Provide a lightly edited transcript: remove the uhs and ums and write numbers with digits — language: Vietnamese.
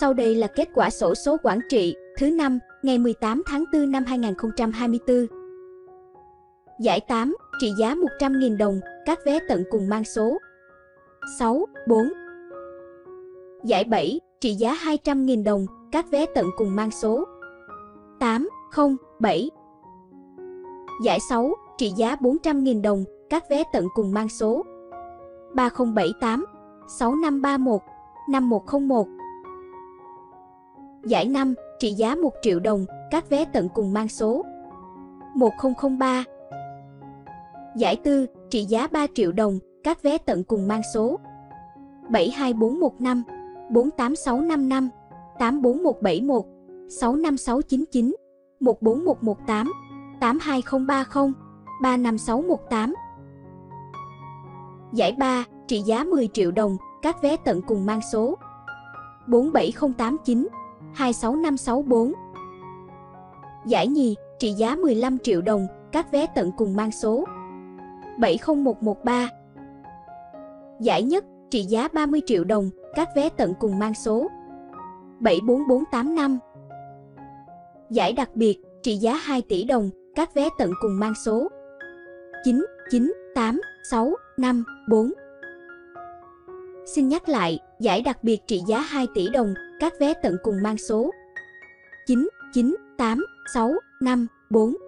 Sau đây là kết quả xổ số Quảng Trị thứ 5 ngày 18 tháng 4 năm 2024. Giải 8, trị giá 100.000 đồng, các vé tận cùng mang số 64. Giải 7, trị giá 200.000 đồng, các vé tận cùng mang số 807. Giải 6, trị giá 400.000 đồng, các vé tận cùng mang số 3078, 6531, 5101. Giải 5, trị giá 1 triệu đồng, các vé tận cùng mang số 1003. Giải 4, trị giá 3 triệu đồng, các vé tận cùng mang số 72415, 48655, 84171, 65699, 14118, 82030, 35618. Giải 3, trị giá 10 triệu đồng, các vé tận cùng mang số 47089, 26564. Giải nhì, trị giá 15 triệu đồng, các vé tận cùng mang số 70113. Giải nhất, trị giá 30 triệu đồng, các vé tận cùng mang số 74485. Giải đặc biệt, trị giá 2 tỷ đồng, các vé tận cùng mang số 99864. Xin nhắc lại, giải đặc biệt trị giá 2 tỷ đồng, các vé tận cùng mang số 99864.